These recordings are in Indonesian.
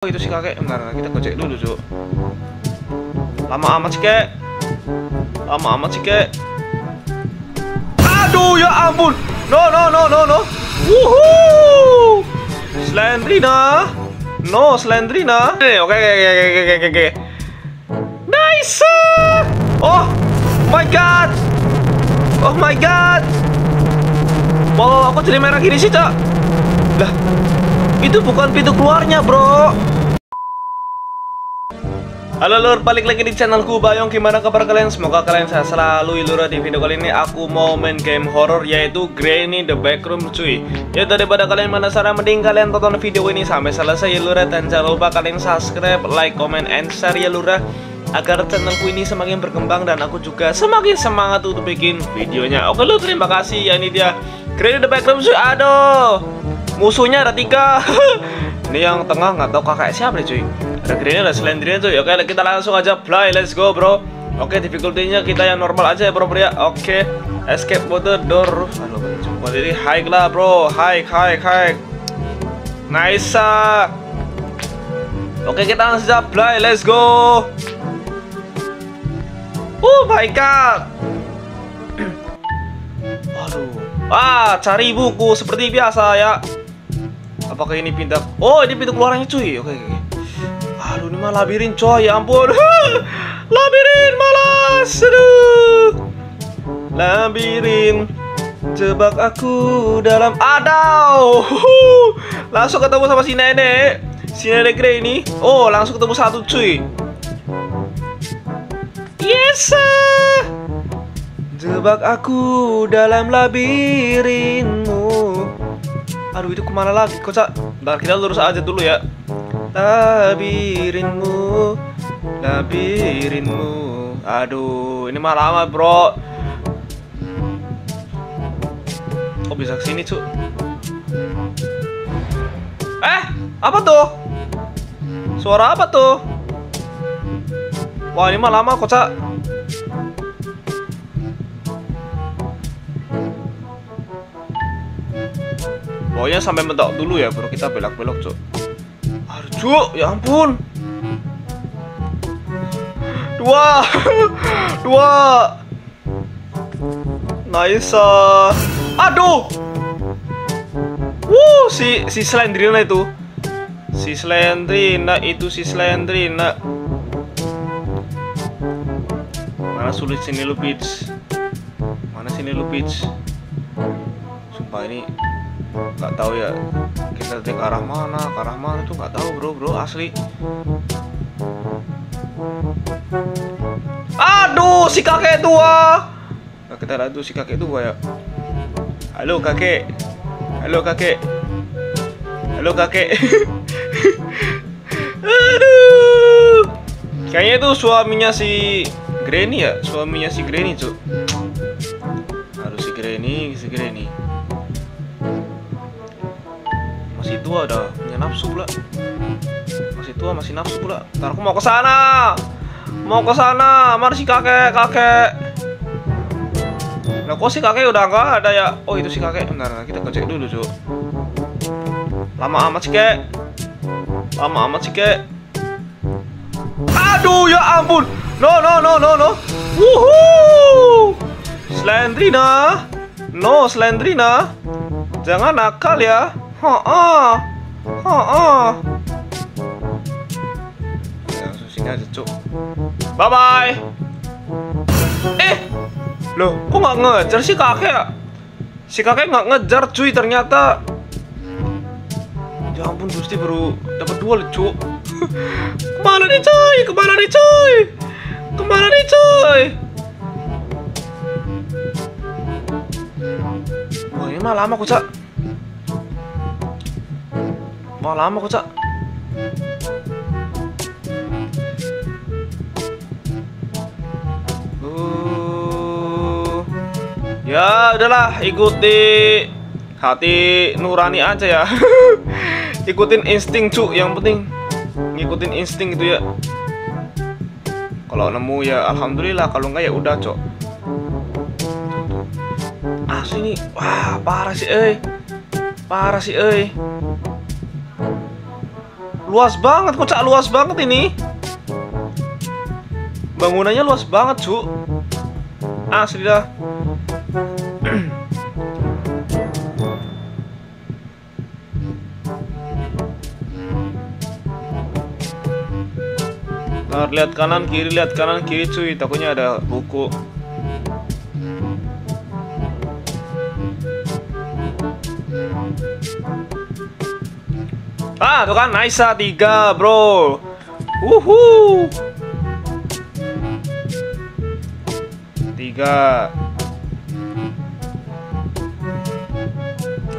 Oh, itu si kakek. Bentar, kita gojek dulu, Cuk. Lama amat sih, Kek. Lama amat sih, Kek. Aduh, ya ampun. No. Wuhuu. Slendrina. No, Slendrina. Oke. Nice. Oh my god. Oh my god. Wow, aku jadi merah gini sih, Cak. Lah, itu bukan pintu keluarnya, bro. Halo lur, balik lagi di channelku Bayyong. Gimana kabar kalian? Semoga kalian sehat selalu, lur. Di video kali ini aku mau main game horror, yaitu Granny The Backrooms, cuy. Ya, daripada kalian penasaran, mending kalian tonton video ini sampai selesai, lur. Dan jangan lupa kalian subscribe, like, comment, and share, ya, lur, agar channelku ini semakin berkembang dan aku juga semakin semangat untuk bikin videonya. Oke lur, terima kasih. Ya, ini dia Granny The Backrooms. Aduh, musuhnya ada 3. Ini yang tengah nggak tahu kakek siapa deh, cuy. Ada Granny, ada Slendrina, cuy. Oke, kita langsung aja play, let's go, bro. Oke, difficulty-nya kita yang normal aja ya, bro, ya. Oke, escape water door. Halo, coba diri high lah, bro. High. Nice. Oke, kita langsung aja play, let's go. Oh my god. Aduh. Ah, cari buku seperti biasa ya. Apakah ini pintu? Oh, ini pintu keluarnya, cuy. Oke. Aduh, ini mah labirin, coy. Ya ampun. Labirin malas. Aduh. Labirin. Jebak aku dalam adau. Langsung ketemu sama si nenek. Si nenek Granny ini. Oh, langsung ketemu satu, cuy. Yes. Jebak aku dalam labirinmu. Aduh, itu kemana lagi, Kocak? Bentar, kita lurus aja dulu ya. Labirinmu, labirinmu. Aduh, ini mah lama, bro. Kok bisa kesini, Cuk? Apa tuh? Suara apa tuh? Wah, ini mah lama, Kocak. Pokoknya sampai mentok dulu ya, baru kita belok-belok, Cuk. Cuk, ya ampun. 2 Nice. Aduh. Wuh, si Slendrina itu. Si Slendrina. Mana sulit sini lu, bitch? Sumpah ini nggak tahu ya, kita ke arah mana, itu nggak tahu, bro, asli. Aduh, si kakek tua. Nah, kita aduh si kakek tua ya. Halo kakek, Aduh, kayaknya itu suaminya si Granny ya, Cuk. Harus si Granny, Masih tua dah, punya nafsu pula. Masih tua, masih nafsu pula. Ntar aku mau ke sana. Mari si kakek, Nah, kok si kakek udah nggak ada ya? Oh, itu si kakek. Bentar, kita cek dulu, Cuk. Lama amat sih, Kek. Aduh, ya ampun. No. Wuhuu. Slendrina. No, Slendrina. Jangan nakal ya. Langsung sini aja, Cuk. Bye bye. Loh, kok nggak ngejar si kakek? Si kakek nggak ngejar, cuy, ternyata. Ya ampun, Gusti, baru dapat 2 loh, Cuk. Kemana nih, cuy? Wah, ini mah lama, Cak. Wah, lama, Kocak. Ya udahlah, ikuti hati nurani aja ya. Ikutin insting, Cuk, yang penting. Ngikutin insting itu ya. Kalau nemu ya alhamdulillah, kalau enggak ya udah, Cok. Asli nih. Wah, parah sih, euy. Luas banget, kocak luas banget ini. Bangunannya luas banget, cu. Asli dah. Nah, lihat kanan kiri cuy, takutnya ada buku. Ah, tuh kan Naisa 3, bro. Wuhu. 3.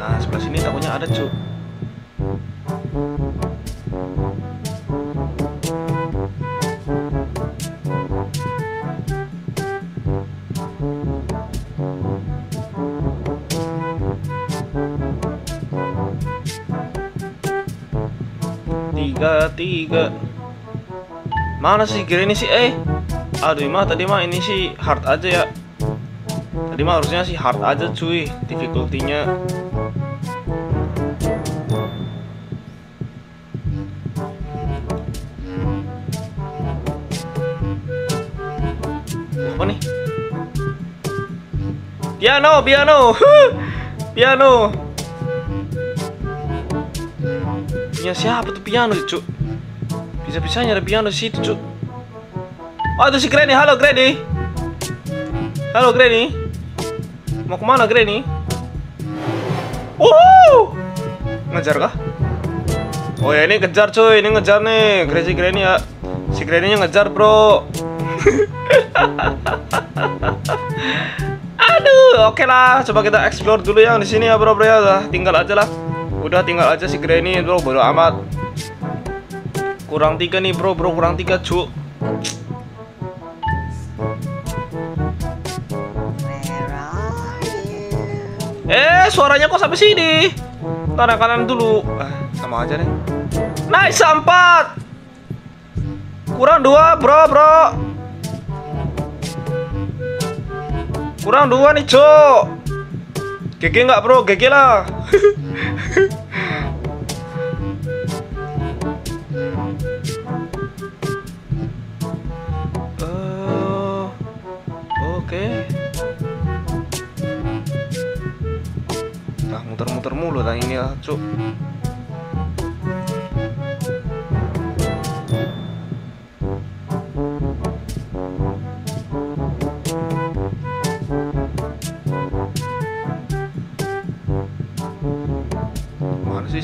Nah, sebelah sini takutnya ada, cu. Tiga. Mana sih Granny sih? Aduh mah tadi mah ini sih hard aja ya. Tadi mah harusnya sih hard aja cuy, difficulty-nya. Apa nih? Piano, piano. Piano. Punya siapa tuh piano sih, cu? Bisa-bisanya ada piano di situ, cu. Oh, itu si Granny. Halo, Granny. Halo, Granny. Mau kemana, Granny? Ngejar kah? Oh ya, ini kejar, cuy. Ini ngejar nih. Crazy Granny ya. Si Granny-nya ngejar, bro. Aduh, oke lah. Coba kita explore dulu yang di sini ya, bro, ya. Udah, tinggal aja lah. Udah tinggal aja si Granny, bro, bodo amat. Kurang 3 nih, bro, kurang 3, cu. Suaranya kok sampai sini? Tangan kanan dulu. Sama aja deh. Nice, 4. Kurang 2, bro. Kurang 2 nih, cu. GG nggak, bro? GG lah. Oke. Nah, muter-muter mulu tang ini ya, cu.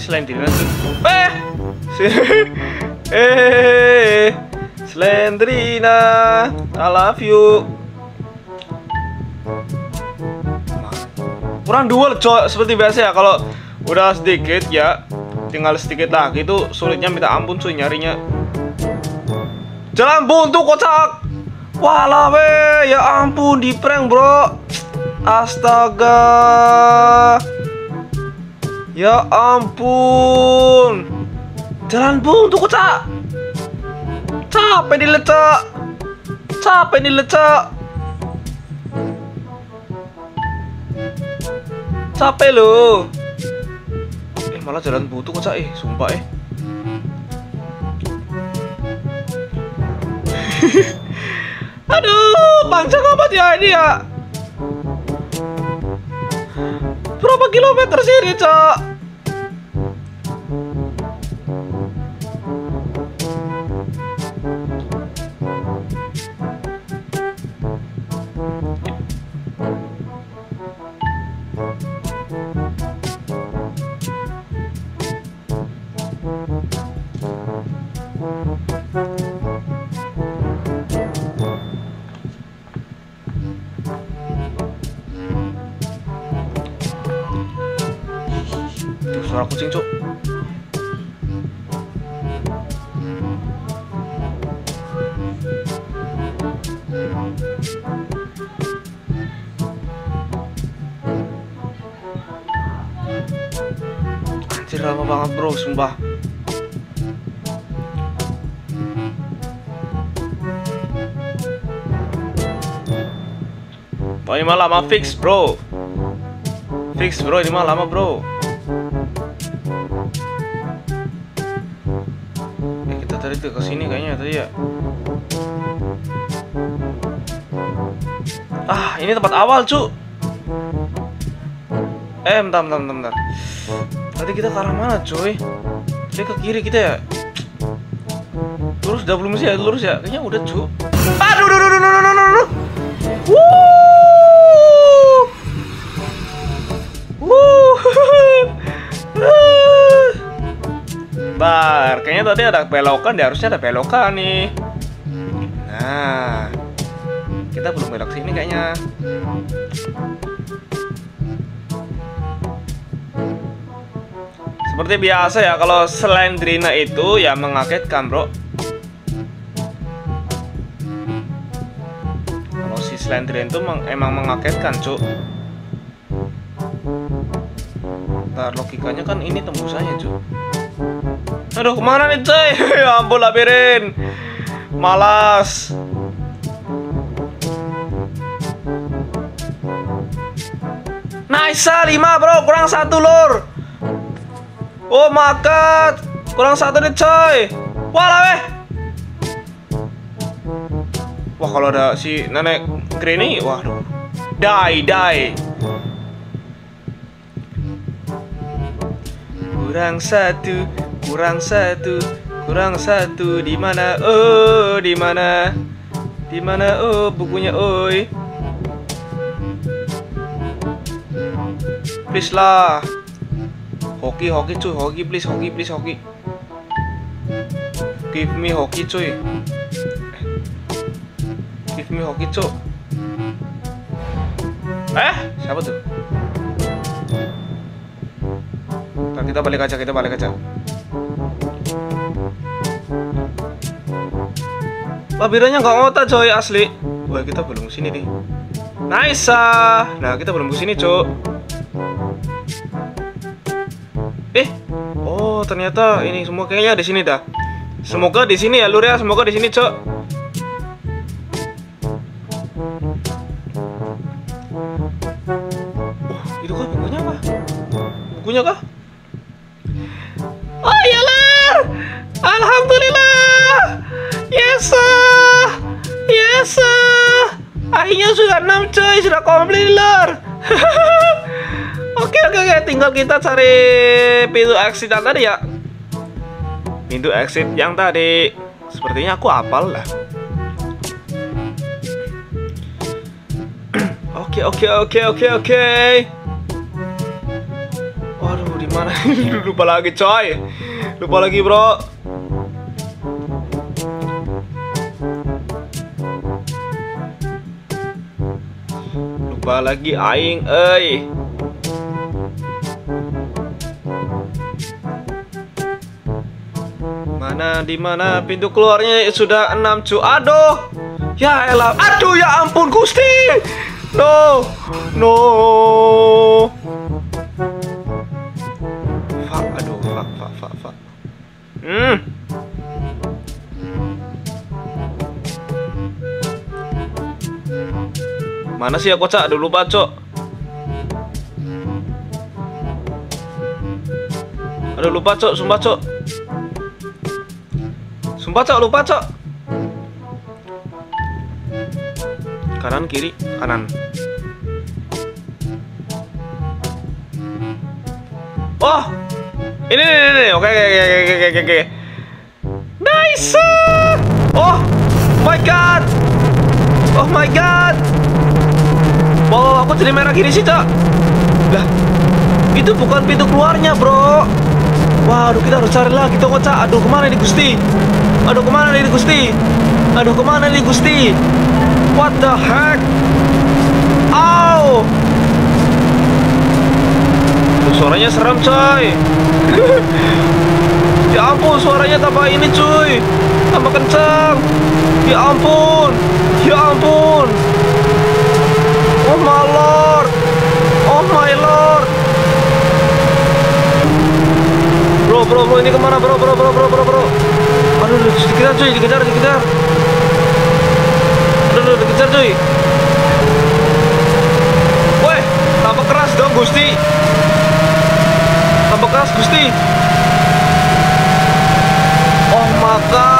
Slendrian tuh. Slendrina, I love you. Kurang duel, cok, seperti biasa ya. Kalau udah sedikit ya, tinggal sedikit lagi tuh sulitnya minta ampun, cuy, nyarinya. Jalan buntu, kocak. Walah weh, ya ampun, di prank, bro. Astaga. Ya ampun, jalan buntu, kocak. Capek dilecak, capek dilecak, capek lo. Malah jalan buntu, kocak. Sumpah. Aduh, panjang amat ya ini ya. Berapa kilometer sih ini, cok? Suara kucing, cuk. Anjir, lama banget, bro, sumpah. Oh, ini mah lama fix, bro. Fix, bro, ini mah lama, bro. tuh tadi tuh ke sini kayaknya tadi ya. Ah, ini tempat awal, cu. Bentar. Tadi kita ke arah mana, cuy? Dia ke kiri kita ya? Lurus, udah belum sih ya? Lurus ya? Kayaknya udah, cu. Aduh, duh. Bentar, kayaknya tadi ada belokan deh, harusnya ada belokan nih. Nah, kita belum belok sini kayaknya. Seperti biasa ya, kalau slendrina itu ya mengagetkan, bro. Kalau si slendrina itu emang mengagetkan, cuk. Bentar, logikanya kan ini tembusannya, cuk. Aduh, kemana nih, cuy? Ya ampun, labirin. Malas. Nice, 5, bro. Kurang 1, lor. Oh makat, kurang 1 nih, coy. Walah weh. Wah, kalau ada si nenek Granny, waduh. Die. Kurang satu. Di mana? Oh, di mana? Di mana? Oh, bukunya, oi. Please lah. Hoki cuy, hoki please. Give me hoki cuy. Give me hoki cuy. Siapa tuh? Ntar kita balik aja. Labirannya nggak ngotak coy, asli. Wah, kita belum kesini nih. Nice. Nah, kita belum kesini cuy. Oh, ternyata ini semua kayaknya di sini dah. Semoga di sini ya, Lur ya. Semoga di sini, Cok. Itu kan bukunya apa? Bukunya kah? Oh iya, Lur. Alhamdulillah. Yes. Akhirnya sudah 6, coy. Sudah komplit, Lur. Oke, tinggal kita cari pintu exit yang tadi ya. Pintu exit yang tadi. Sepertinya aku hafal lah. Oke. Waduh, di mana? Lupa lagi, coy. Lupa lagi, bro. Lupa lagi aing, euy. Dimana pintu keluarnya sudah 6 cu. Aduh, ya elah. Aduh, ya ampun gusti. No. Fuck. Mana sih ya kocak? Dulu bacok. Aduh, lupa cok, sumpah cok. Lupa, cok. Kanan, kiri, kanan. Oh, ini. Oke. Nice. Oh my god. Wow, aku jadi merah kiri sih, cok. Lah, itu bukan pintu keluarnya, bro. Waduh, kita harus cari lagi tuh, kocak. Aduh, kemana nih gusti? Aduh kemana nih Gusti? What the heck? Ow! Tuh, suaranya serem coy. Ya ampun, suaranya tambah ini cuy. Tambah kencang. Ya ampun. Oh my lord. Bro, ini kemana bro? Aduh, dikejar cuy. Aduh, dikejar cuy. Woi, tambah keras dong Gusti. Oh my god.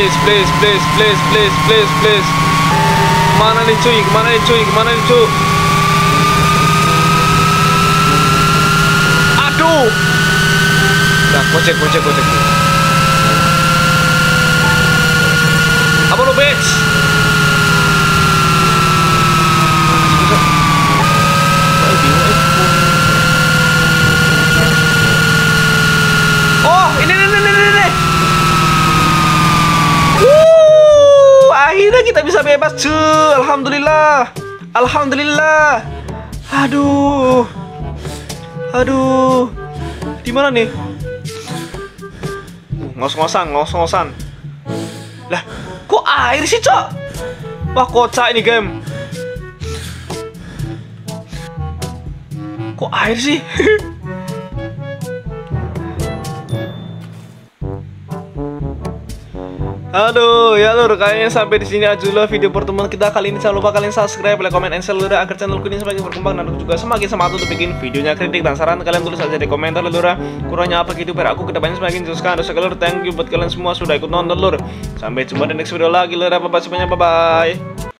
please. Kemana nih cuy? Aduh. Nah, gojek. Apa lo, bitch? Oh, ini. Akhirnya kita bisa bebas, cuy. Alhamdulillah. Aduh. Di mana nih? Ngos-ngosan. Lah, kok air sih, Cok? Wah, kocak ini game. Kok air sih? Aduh, ya lur, kayaknya sampai di sini aja dulu video pertemuan kita kali ini. Jangan lupa kalian subscribe, like, comment, and share lur, agar channelku ini semakin berkembang dan aku juga semakin semangat untuk bikin videonya. Kritik dan saran kalian tulis aja di komentar lur. Kurangnya apa gitu biar aku kedepannya semakin jelaskan. Terus lur, thank you buat kalian semua sudah ikut nonton lur. Sampai jumpa di next video lagi lur. Bye-bye semuanya, bye-bye.